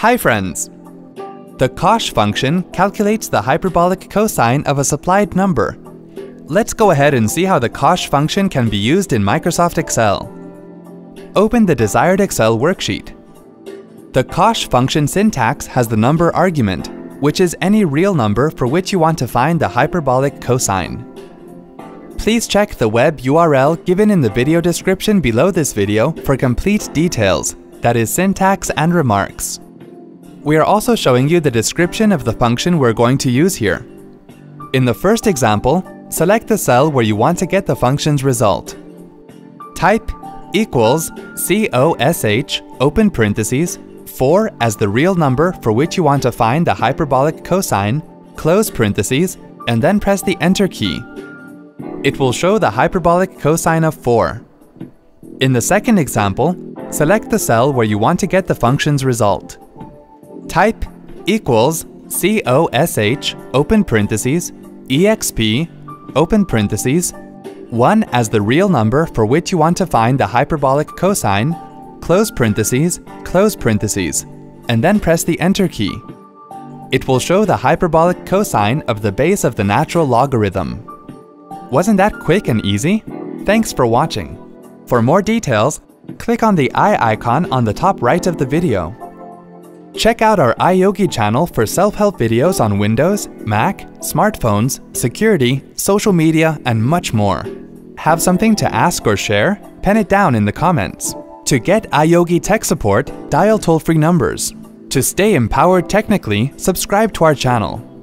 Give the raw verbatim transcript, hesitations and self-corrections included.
Hi friends! The COSH function calculates the hyperbolic cosine of a supplied number. Let's go ahead and see how the COSH function can be used in Microsoft Excel. Open the desired Excel worksheet. The COSH function syntax has the number argument, which is any real number for which you want to find the hyperbolic cosine. Please check the web U R L given in the video description below this video for complete details, that is syntax and remarks. We are also showing you the description of the function we're going to use here. In the first example, select the cell where you want to get the function's result. Type equals COSH open parentheses four as the real number for which you want to find the hyperbolic cosine, close parentheses, and then press the Enter key. It will show the hyperbolic cosine of four. In the second example, select the cell where you want to get the function's result. Type equals COSH open parentheses EXP open parentheses one as the real number for which you want to find the hyperbolic cosine, close parentheses, close parentheses, and then press the Enter key. It will show the hyperbolic cosine of the base of the natural logarithm. Wasn't that quick and easy? Thanks for watching. For more details, click on the eye icon on the top right of the video. Check out our iYogi channel for self-help videos on Windows, Mac, smartphones, security, social media, and much more. Have something to ask or share? Pen it down in the comments. To get iYogi tech support, dial toll-free numbers. To stay empowered technically, subscribe to our channel.